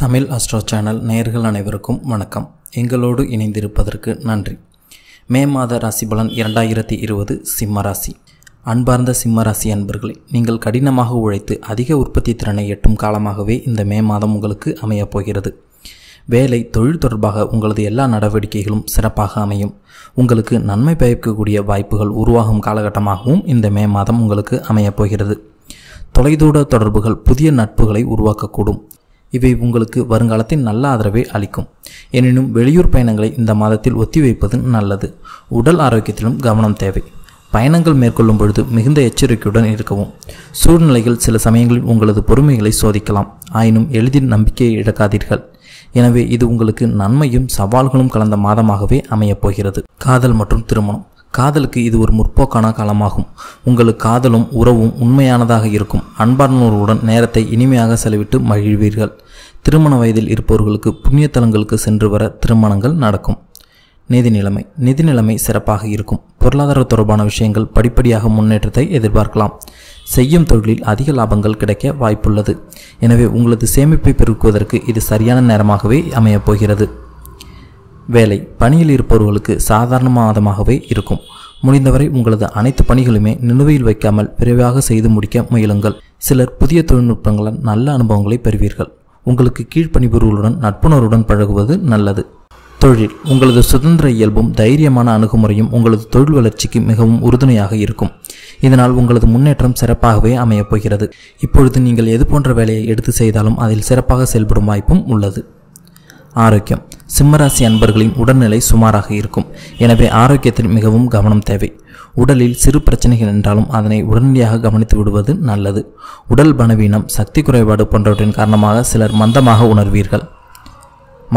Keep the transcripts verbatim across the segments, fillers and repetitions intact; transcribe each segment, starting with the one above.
Tamil astro channel நேயர்கள் அனைவருக்கும் வணக்கம். எங்களோடு இணைந்திருப்பதற்கு நன்றி. மே மாத ராசி பலன் இரண்டாயிரத்தி இருபது சிம்மராசி. அன்பார்ந்த சிம்மராசி அன்பர்களே, நீங்கள் கடினமாக உழைத்து அதிக உற்பத்தி திறனை எட்டும் காலமாகவே இந்த மே மாதம் உங்களுக்கு அமையப் போகிறது. வேலை, தொழில் தொடர்பாக உங்களது எல்லா நடவடிக்கைகளும் சிறப்பாக அமையும். உங்களுக்கு நன்மை பயக்கக்கூடிய வாய்ப்புகள் உருவாகும் காலகட்டமாகவும் இந்த மே மாதம் உங்களுக்கு அமையப் போகிறது. தொலைதூர தொடர்புகள் புதிய நட்புகளை உருவாக்கக்கூடும். இவை உங்களுக்கு வருங்காலத்தில் நல்ல ஆதரவை அளிக்கும். எனினும் வெளியூர் பயணங்களை இந்த மாதத்தில் ஒத்திவைப்பது நல்லது. உடல் ஆரோக்கியத்திலும் கவனம் தேவை. பயணங்கள் மேற்கொள்ளும் பொழுது மிகுந்த எச்சரிக்கையுடன் இருக்கவும். சூழ்நிலைகள் சில சமயங்களில் உங்களது பொறுமைகளை சோதிக்கலாம். ஆயினும் எளிதில் நம்பிக்கையை இழக்காதீர்கள். எனவே இது உங்களுக்கு நன்மையும் சவால்களும் கலந்த மாதமாகவே அமையப்போகிறது. காதல் மற்றும் திருமணம். காதலுக்கு இது ஒரு முற்போக்கான காலமாகும். உங்களுக்கு காதலும் உறவும் உண்மையானதாக இருக்கும். அன்பார்ந்தோருடன் நேரத்தை இனிமையாக செலவிட்டு மகிழ்வீர்கள். திருமண வயதில் இருப்பவர்களுக்கு புண்ணியத்தலங்களுக்கு சென்று வர திருமணங்கள் நடக்கும். நிதி நிலைமை. நிதி நிலைமை சிறப்பாக இருக்கும். பொருளாதார தொடர்பான விஷயங்கள் படிப்படியாக முன்னேற்றத்தை எதிர்பார்க்கலாம். செய்யும் தொழிலில் அதிக லாபங்கள் கிடைக்க வாய்ப்புள்ளது. எனவே உங்களது சேமிப்பை பெருக்குவதற்கு இது சரியான நேரமாகவே அமையப்போகிறது. வேலை. பணியில் இருப்பவர்களுக்கு சாதாரண மாதமாகவே இருக்கும். முடிந்தவரை உங்களது அனைத்து பணிகளுமே நிலுவையில் வைக்காமல் விரைவாக செய்து முடிக்க முயலுங்கள். சிலர் புதிய தொழில்நுட்பங்களால் நல்ல அனுபவங்களை பெறுவீர்கள். உங்களுக்கு கீழ்ப்பணிபுரிகளுடன் நட்புணர்வுடன் பழகுவது நல்லது. தொழில். உங்களது சுதந்திர இயல்பும் தைரியமான அணுகுமுறையும் உங்களது தொழில் வளர்ச்சிக்கு மிகவும் உறுதுணையாக இருக்கும். இதனால் உங்களது முன்னேற்றம் சிறப்பாகவே அமையப்போகிறது. இப்பொழுது நீங்கள் எது போன்ற வேலையை எடுத்து செய்தாலும் அதில் சிறப்பாக செயல்படும் வாய்ப்பும் உள்ளது. ஆரோக்கியம். சிம்மராசி அன்பர்களின் உடல்நிலை சுமாராக இருக்கும். எனவே ஆரோக்கியத்தில் மிகவும் கவனம் தேவை. உடலில் சிறு பிரச்சனைகள் என்றாலும் அதனை உடனடியாக கவனித்து விடுவது நல்லது. உடல் பலவீனம், சக்தி குறைபாடு போன்றவற்றின் காரணமாக சிலர் மந்தமாக உணர்வீர்கள்.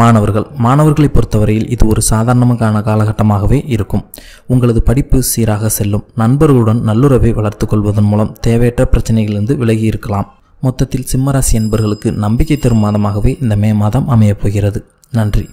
மாணவர்கள். மாணவர்களை பொறுத்தவரையில் இது ஒரு சாதாரணமான காலகட்டமாகவே இருக்கும். உங்களது படிப்பு சீராக செல்லும். நண்பர்களுடன் நல்லுறவை வளர்த்து கொள்வதன் மூலம் தேவையற்ற பிரச்சனைகளிலிருந்து விலகி இருக்கலாம். மொத்தத்தில் சிம்மராசி என்பர்களுக்கு நம்பிக்கை தரும் மாதமாகவே இந்த மே மாதம் அமையப்போகிறது. நன்றி.